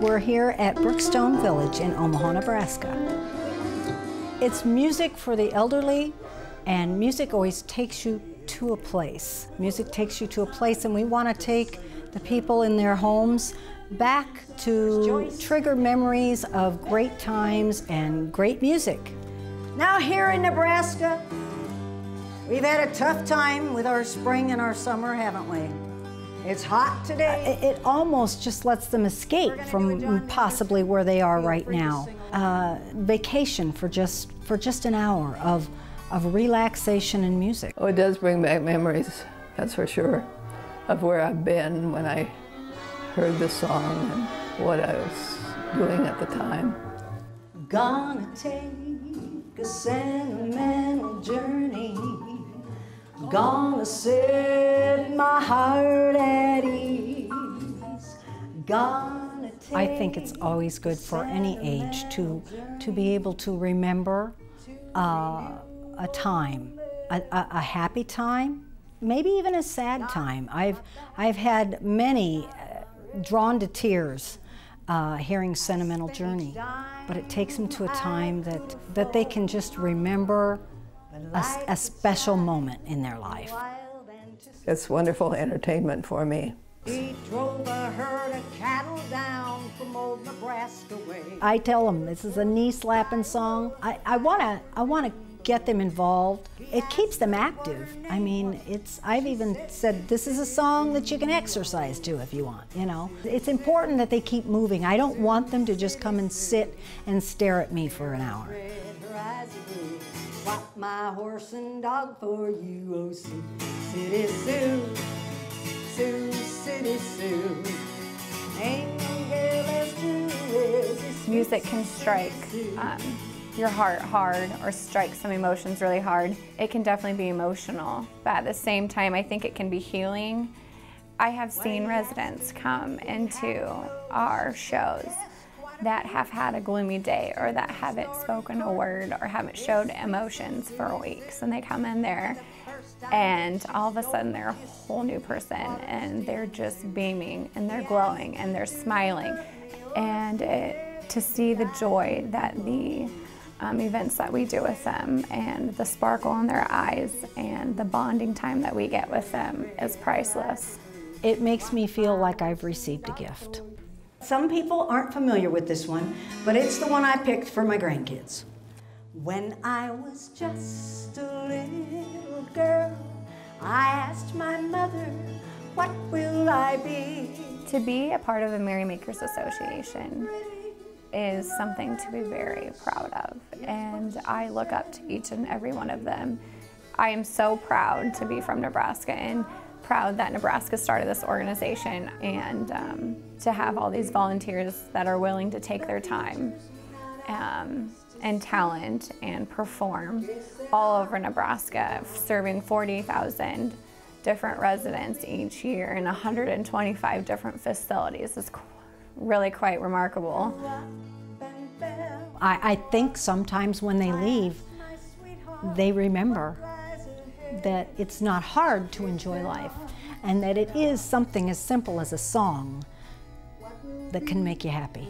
We're here at Brookstone Village in Omaha, Nebraska. It's music for the elderly, and music always takes you to a place. Music takes you to a place, and we want to take the people in their homes back to trigger memories of great times and great music. Now here in Nebraska, we've had a tough time with our spring and our summer, haven't we? It's hot today. It almost just lets them escape from possibly where they are right now. Vacation for just an hour of relaxation and music. Oh, it does bring back memories, that's for sure, of where I've been when I heard the song and what I was doing at the time. Gonna take a sentimental journey, gonna set my heart at ease, gonna take. I think it's always good for any age to be able to remember a time, a happy time, maybe even a sad time. I've had many drawn to tears hearing Sentimental Journey, but it takes them to a time that they can just remember a special moment in their life. It's wonderful entertainment for me. He drove a herd of cattle down from old Nebraska way. I tell them this is a knee-slapping song. I want to get them involved. It keeps them active. I mean, I've even said this is a song that you can exercise to if you want, you know. It's important that they keep moving. I don't want them to just come and sit and stare at me for an hour. Swap my horse and dog for you, oh Sioux City Sue, Sioux City Sue. Ain't no girl as true as this. Music can strike your heart hard or strike some emotions really hard. It can definitely be emotional, but at the same time, I think it can be healing. I have seen residents come into our shows that have had a gloomy day or that haven't spoken a word or haven't showed emotions for weeks, and they come in there and all of a sudden they're a whole new person and they're just beaming and they're glowing and they're smiling, and to see the joy that the events that we do with them and the sparkle in their eyes and the bonding time that we get with them is priceless. It makes me feel like I've received a gift. Some people aren't familiar with this one, but it's the one I picked for my grandkids. When I was just a little girl, I asked my mother, what will I be? To be a part of the Merrymakers Association is something to be very proud of, and I look up to each and every one of them. I am so proud to be from Nebraska and proud that Nebraska started this organization, and to have all these volunteers that are willing to take their time and talent and perform all over Nebraska, serving 40,000 different residents each year in 125 different facilities is really quite remarkable. I think sometimes when they leave, they remember that it's not hard to enjoy life, and that it is something as simple as a song that can make you happy.